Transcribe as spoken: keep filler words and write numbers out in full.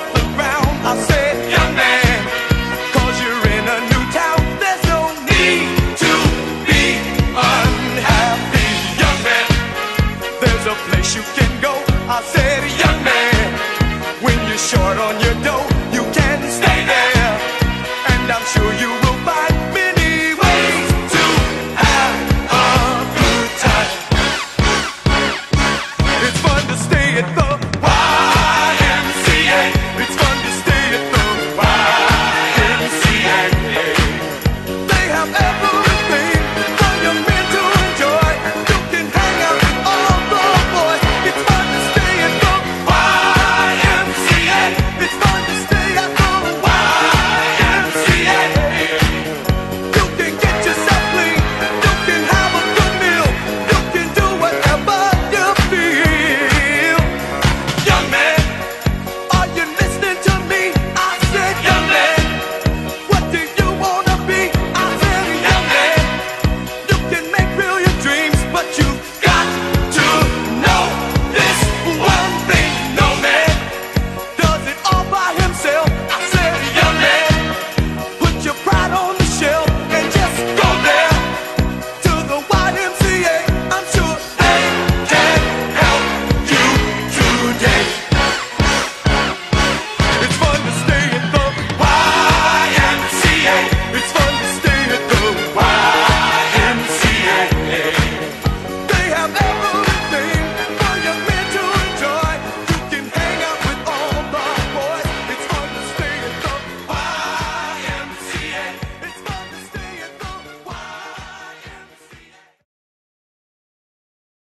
walk around. I say